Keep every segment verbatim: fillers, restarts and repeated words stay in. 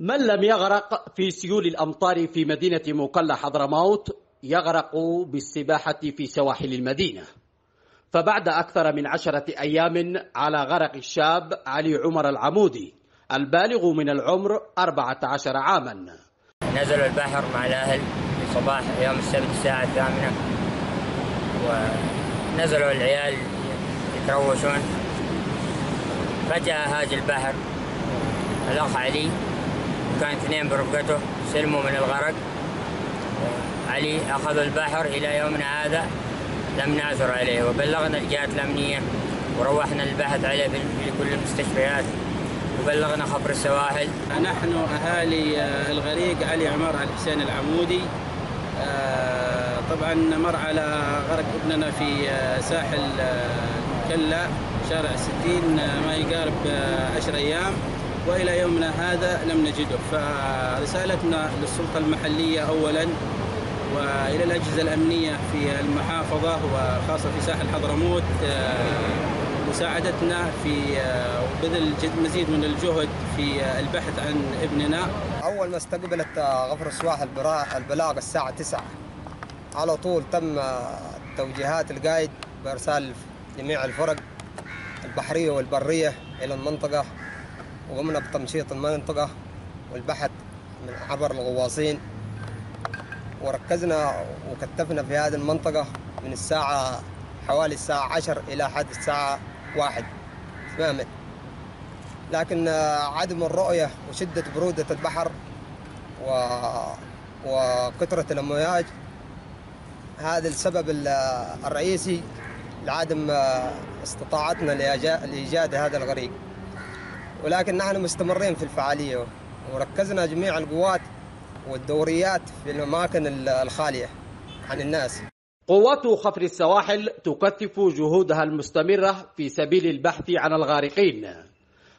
من لم يغرق في سيول الأمطار في مدينة مكلا حضرموت يغرق بالسباحة في سواحل المدينة. فبعد أكثر من عشرة أيام على غرق الشاب علي عمار العمودي البالغ من العمر أربعة عشر عاما. نزلوا البحر مع الأهل في صباح يوم السبت الساعة الثامنة، ونزلوا العيال يتروشون، فجأة هاج البحر. الأخ علي كان اثنين برفقته سلموا من الغرق. علي أخذ البحر إلى يومنا هذا لم نعثر عليه، وبلغنا الجهات الأمنية وروحنا البحث عليه في كل المستشفيات وبلغنا خفر السواحل. نحن أهالي الغريق علي عمار الحسين العمودي، طبعا مر على غرق ابننا في ساحل المكلا شارع ستين ما يقارب عشر أيام، وإلى يومنا هذا لم نجده. فرسالتنا للسلطة المحلية أولا وإلى الأجهزة الأمنية في المحافظة وخاصة في ساحل حضرموت مساعدتنا في وبذل مزيد من الجهد في البحث عن ابننا. أول ما استقبلت غفر السواحل البلاغ الساعة تسعة على طول تم توجيهات القائد بإرسال جميع الفرق البحرية والبرية إلى المنطقة، وقمنا بتمشيط المنطقة والبحث من عبر الغواصين، وركزنا وكتفنا في هذه المنطقة من الساعة حوالي الساعة عشر إلى حد الساعة واحد تماما، لكن عدم الرؤية وشدة برودة البحر و... وكثرة الأمواج هذا السبب الرئيسي لعدم استطاعتنا لإيجاد هذا الغريق، ولكن نحن مستمرين في الفعالية وركزنا جميع القوات والدوريات في الأماكن الخالية عن الناس. قوات خفر السواحل تكثف جهودها المستمرة في سبيل البحث عن الغارقين،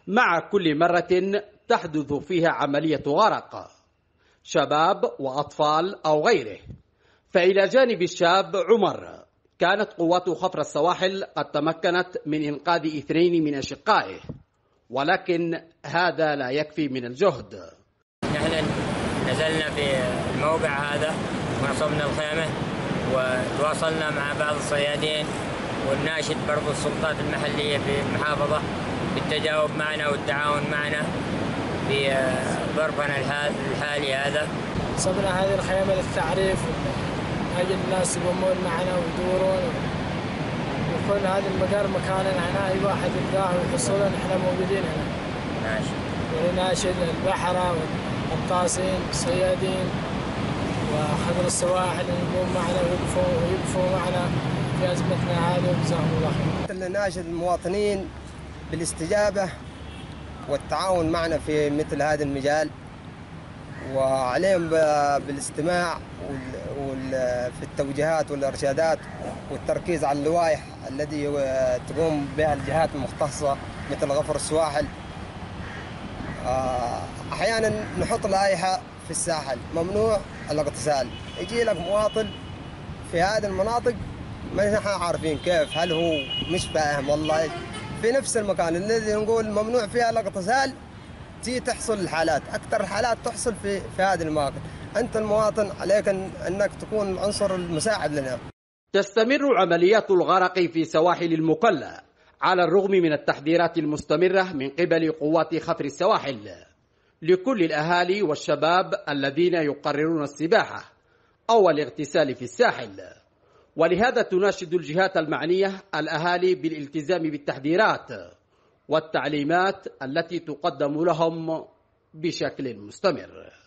مع كل مرة تحدث فيها عملية غرق شباب وأطفال أو غيره. فإلى جانب الشاب عمر كانت قوات خفر السواحل قد تمكنت من إنقاذ اثنين من أشقائه، ولكن هذا لا يكفي من الجهد. نحن نزلنا في الموقع هذا ونصبنا الخيمة وتواصلنا مع بعض الصيادين والناشد برضو السلطات المحلية في المحافظة بالتجاوب معنا والتعاون معنا في ظرفنا الحالي هذا. صبنا هذه الخيمة للتعريف أجل الناس يقومون معنا ويدورون، وكل هذا المقر مكاننا هنا أي واحد يلقاه ويحصلون إحنا موجودين هنا. ناشد وناشد البحرة والقبطاسين والصيادين وخضر السواحل يقومون معنا ويقفوا ويقفوا معنا في أزمتنا هذه وجزاهم الله خير. ناشد المواطنين بالاستجابة والتعاون معنا في مثل هذا المجال، وعليهم بالاستماع في التوجيهات والإرشادات والتركيز على اللوائح التي تقوم بها الجهات المختصة مثل غفر السواحل. أحيانا نحط لائحة في الساحل ممنوع الاغتسال، يجي لك مواطن في هذه المناطق ما نحن عارفين كيف، هل هو مش فاهم والله في نفس المكان الذي نقول ممنوع فيها الاغتسال تي تحصل الحالات، أكثر الحالات تحصل في في هذه المواقف. أنت المواطن عليك أن أنك تكون العنصر المساعد لنا. تستمر عمليات الغرق في سواحل المكلا على الرغم من التحذيرات المستمرة من قبل قوات خفر السواحل لكل الأهالي والشباب الذين يقررون السباحة أو الاغتسال في الساحل، ولهذا تناشد الجهات المعنية الأهالي بالالتزام بالتحذيرات والتعليمات التي تقدم لهم بشكل مستمر.